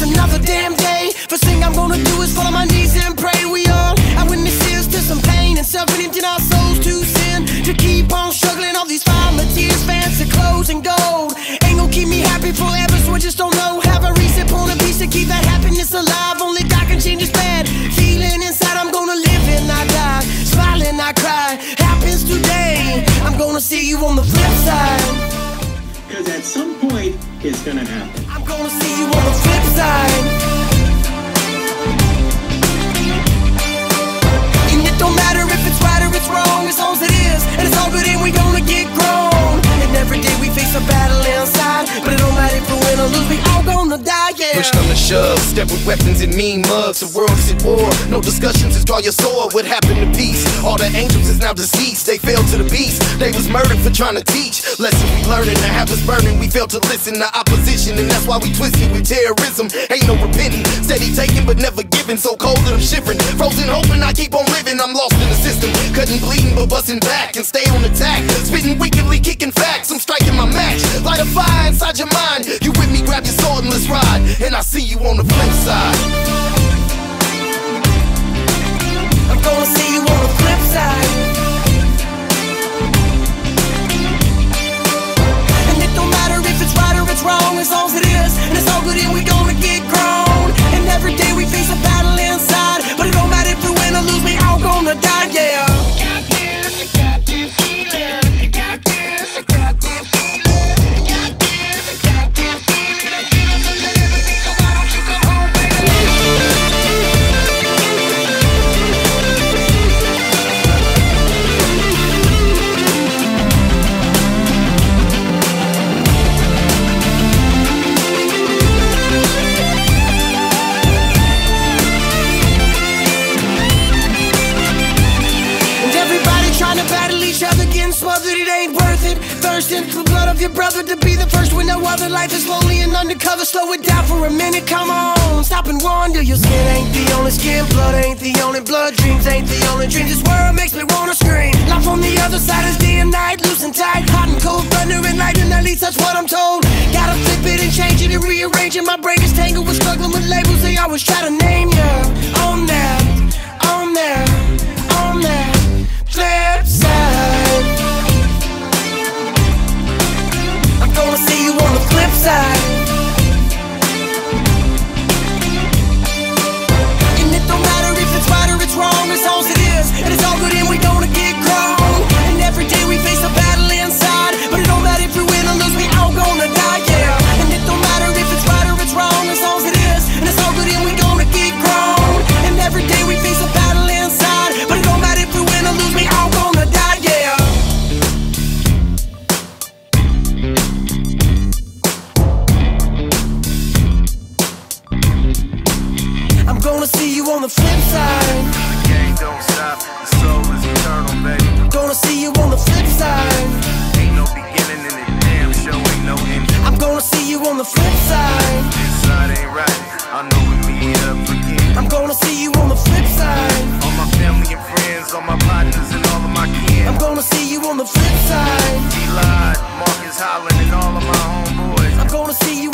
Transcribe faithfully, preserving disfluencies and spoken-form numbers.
just another damn day. First thing I'm gonna do is fall on my knees and pray. We all are witnesses to some pain and suffering in our souls to sin. To keep on struggling, all these volunteers, fancy clothes and gold ain't gonna keep me happy forever, so I just don't know. Have a reset point, a piece to keep that happiness alive. Only God can change this bad feeling inside. I'm gonna live and not die, smile and not cry. Happens today, I'm gonna see you on the flip side. Because at some point, it's gonna happen. I'm gonna see you on the flip side. And it don't matter if it's right or it's wrong, as long as it is, and it's all good and we're gonna get grown. And every day we face a battle inside, but it don't matter if we win or lose, we all gonna die, yeah. Push on the shove, step with weapons and mean mugs. The world's at war, no discussions, just draw your sword. What happened to peace? All the angels is now deceased, they fell to the beast. They was murdered for trying to teach. Lesson we learning, to have us burning. We fail to listen to opposition, and that's why we twisted with terrorism. Ain't no repenting, steady taking but never giving. So cold that I'm shivering, frozen hoping I keep on living. I'm lost in the system, cutting, bleeding but busting back, and stay on attack. Spitting wickedly, kicking facts, I'm striking my match. Light a fire inside your mind. You with me, grab your sword and let's ride. And I see you on the flip side. I'm gonna see you on the flip side. Wrong as long as it is, and it's all good and we gonna get grown. And every day we face a battle inside, but it don't matter if we win or lose, we all gonna die, yeah. You got this, you got this feeling. You got this, you got this feeling. You got this, you got this feeling. I give us a little bit, so why don't you come home, smothered, it ain't worth it. Thirsting for blood of your brother to be the first when no other. Life is lonely and undercover. Slow it down for a minute, come on. Stop and wonder. Your skin ain't the only skin, blood ain't the only blood, dreams ain't the only dreams. This world makes me wanna scream. Life on the other side is day and night, loose and tight, hot and cold, thunder and lightning. At least that's what I'm told. Gotta flip it and change it and rearrange it. My brain is tangled with struggling with labels they always try to name you. On that, on that, on that flip side. I'm gonna see you on the flip side. And it don't matter if it's right or it's wrong, as long as it is, and it's all good and we gonna get grown. And every day we face a battle inside, but it don't matter if we win or lose, we all gonna die, yeah. And it don't matter if it's right or it's wrong, as long as it is, and it's all good and we gonna get grown. And every day we face a battle inside, but it don't matter if we win or lose, we all gonna die, yeah. Gonna see you on the flip side. The game don't stop, the soul is eternal, baby. Gonna see you on the flip side. Ain't no beginning in it, damn show ain't no end. I'm gonna see you on the flip side. This side ain't right, I know we meet up again. I'm gonna see you on the flip side. All my family and friends, all my partners and all of my kin. I'm gonna see you on the flip side. Eli, Marcus Holland and all of my homeboys. I'm gonna see you